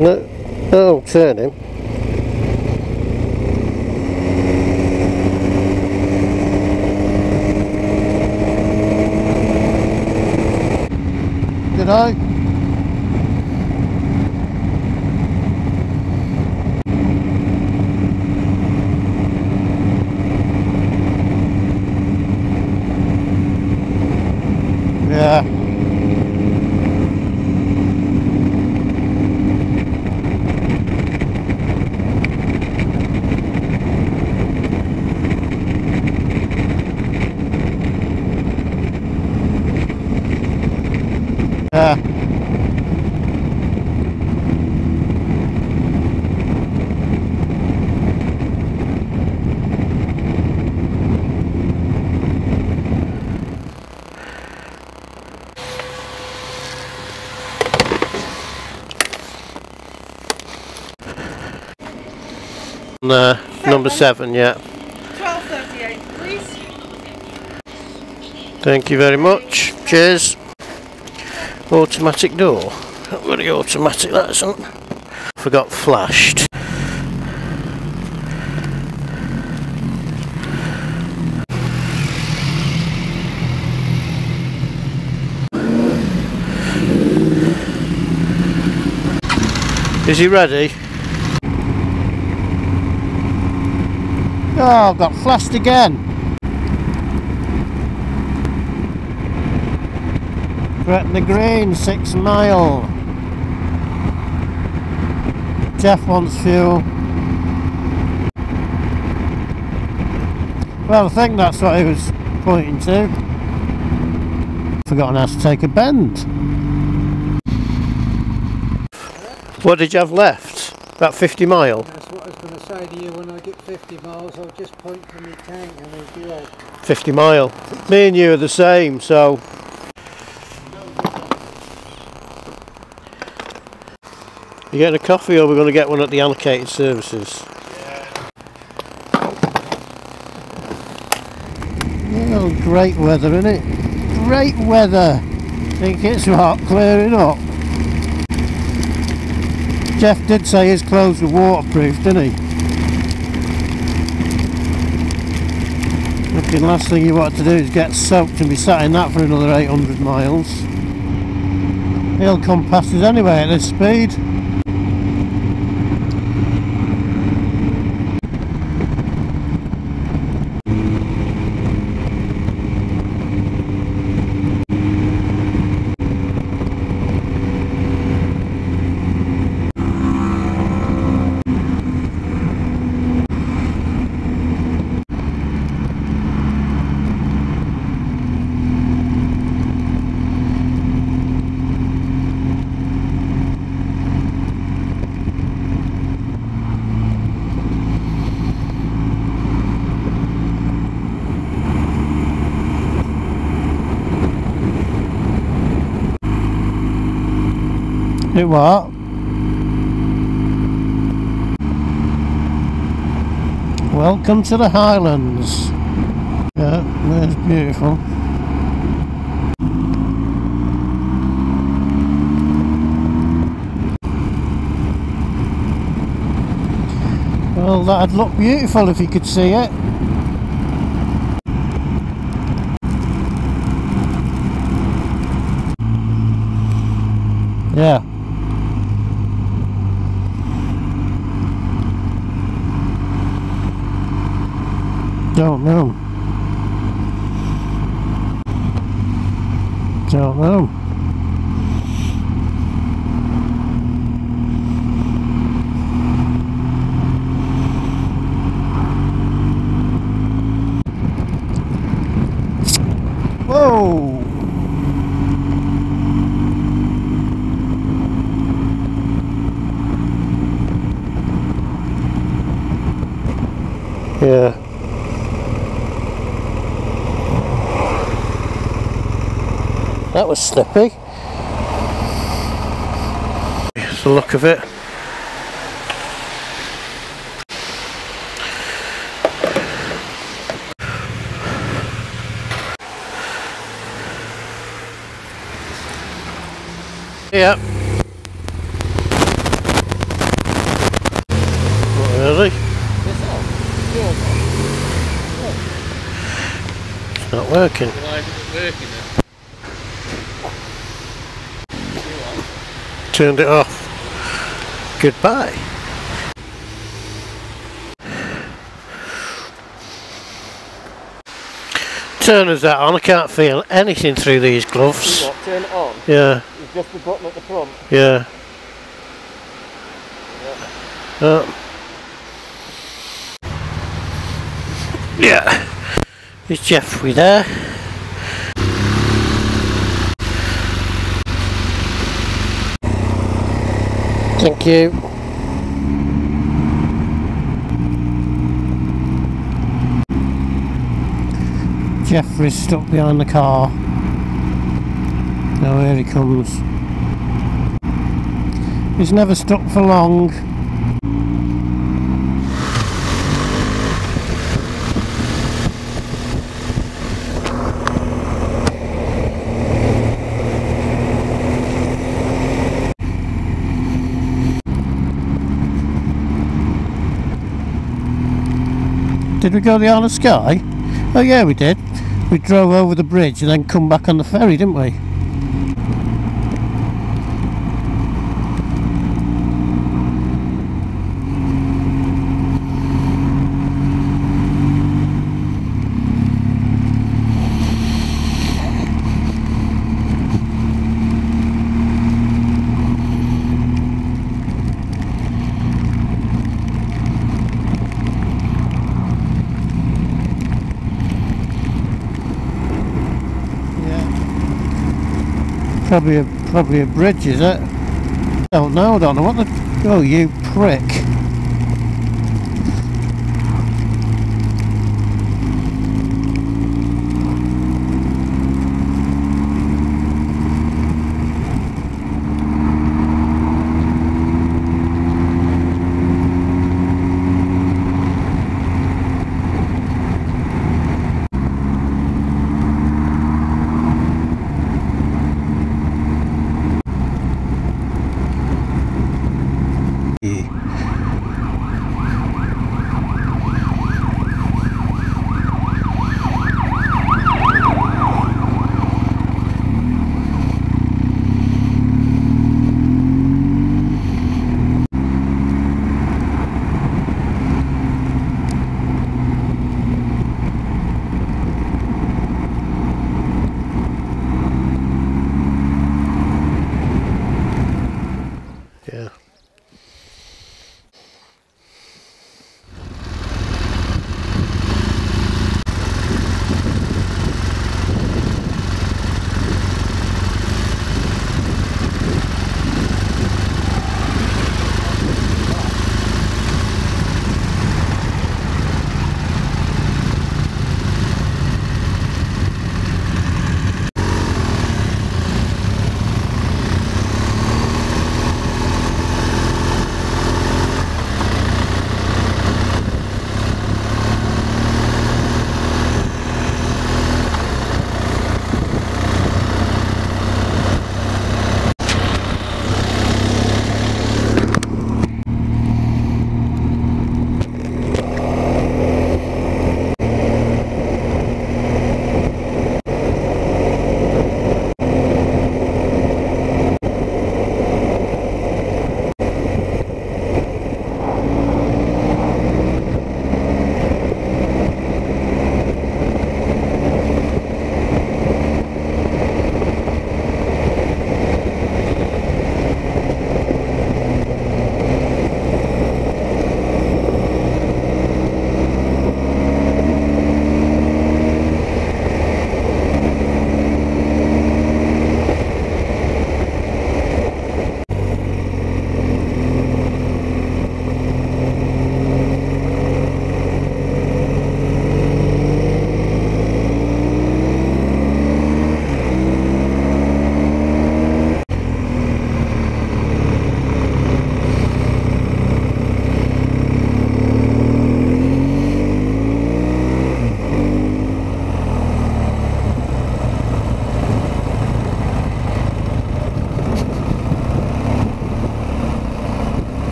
No, that'll turn him. Good eye. Number 7, yeah. 1238, please. Thank you very much. Cheers. Automatic door. Not really automatic, that isn't. Forgot flashed. Is he ready? Oh, I've got flashed again. Gretna Green, 6 mile. Jeff wants fuel. Well, I think that's what he was pointing to. Forgotten how to take a bend. What did you have left? About 50 mile? Going to say to you, when I get 50 miles I'll just point from the tank and it'll be out. 50 mile. Me and you are the same, so you getting a coffee or we're going to get one at the allocated services? Yeah. Oh, great weather, isn't it? Great weather. I think it's not clearing up. Jeff did say his clothes were waterproof, didn't he? The last thing you want to do is get soaked and be sat in that for another 800 miles. He'll come past us anyway at this speed. It what? Welcome to the Highlands. Yeah, that's beautiful. Well, that'd look beautiful if you could see it. Yeah. Don't know. Whoa! Yeah. That was slippy. Here's the look of it. Yeah. not working. Why isn't it working then? Turned it off. Goodbye. Turn that on, I can't feel anything through these gloves. What, turn it on? Yeah. It's just the button at the front? Yeah. Yeah. Oh. Yeah. Is Jeffrey there? Thank you. Jeffrey's stuck behind the car. Now here he comes. He's never stuck for long. Did we go to the Isle of Skye? Oh yeah, we did. We drove over the bridge and then come back on the ferry, didn't we? Probably a bridge, is it? I don't know, what the... Oh, you prick.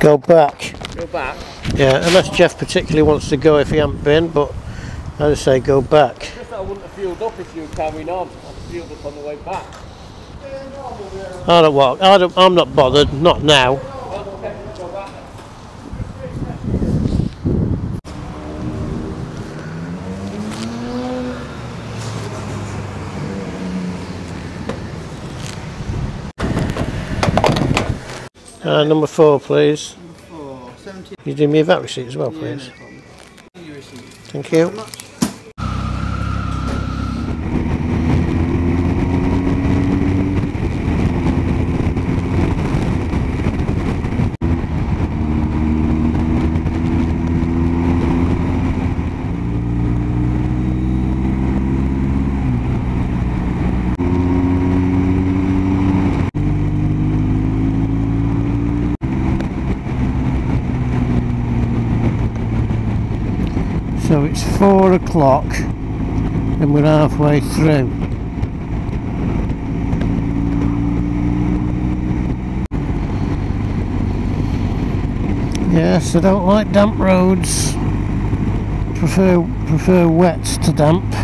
Go back. Yeah, unless Jeff particularly wants to go if he hasn't been, but I'd say go back. Just that I wouldn't have fueled up if you were carrying on. I'd fueled up on the way back. I don't walk. I'm not bothered. Not now. Number 4, please. Number 4, 17. You do me a VAT receipt as well, please. Yeah, no problem. Thank you. So it's 4 o'clock and we're halfway through. Yes, I don't like damp roads. Prefer wets to damp.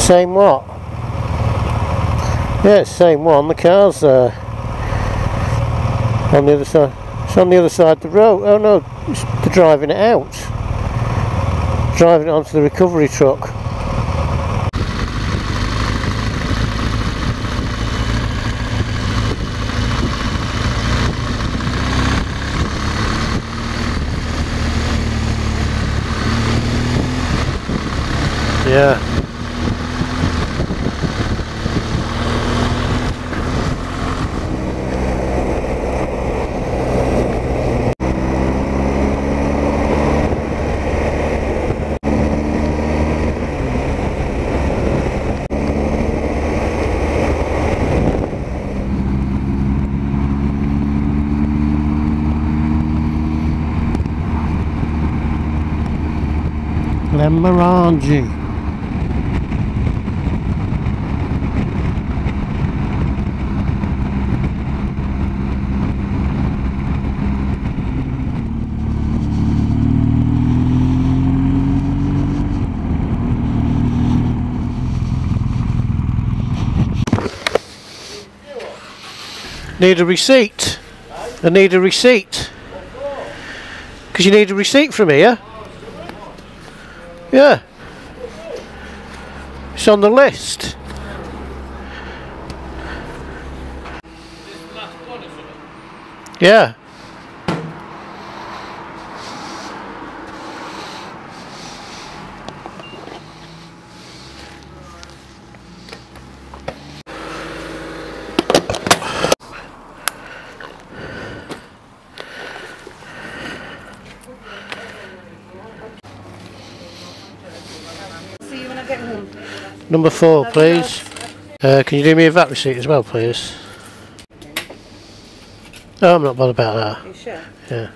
Same what? Yeah, it's same one. The car's there. On the other side. It's on the other side of the road. Oh no, they're driving it out. Driving it onto the recovery truck. Yeah. Marangi. Need a receipt? I need a receipt. Because you need a receipt from here. Yeah, it's on the list. Yeah. Number 4, please. Can you do me a VAT receipt as well, please? Oh, I'm not bothered about that. Are you sure? Yeah.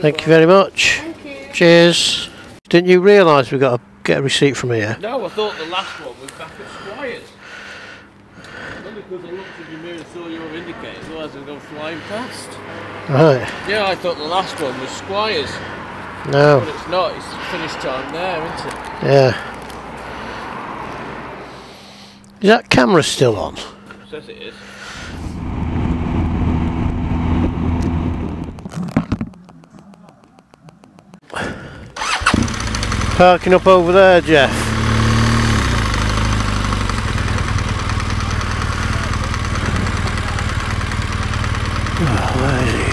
Thank you very much. Thank you. Cheers. Didn't you realise we got to get a receipt from here? No, I thought the last one was back at Squires. Only because I looked in your mirror and saw your indicators, otherwise I'd go flying past. Right. Yeah, I thought the last one was Squires. No. But it's not. It's finish time there, isn't it? Yeah. Is that camera still on? Says it is. Parking up over there, Jeff. Oh, where is he?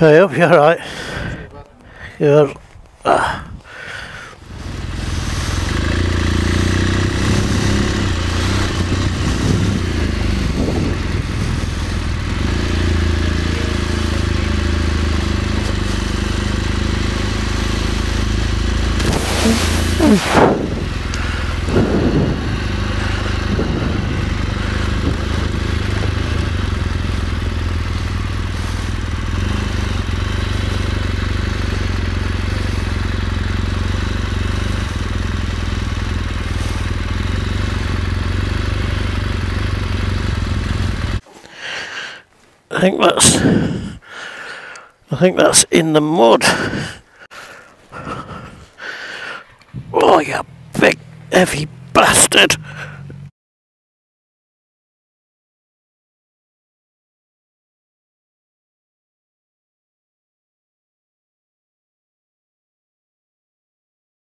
I hope you're alright. You're... I think that's in the mud. Oh, you big heavy bastard!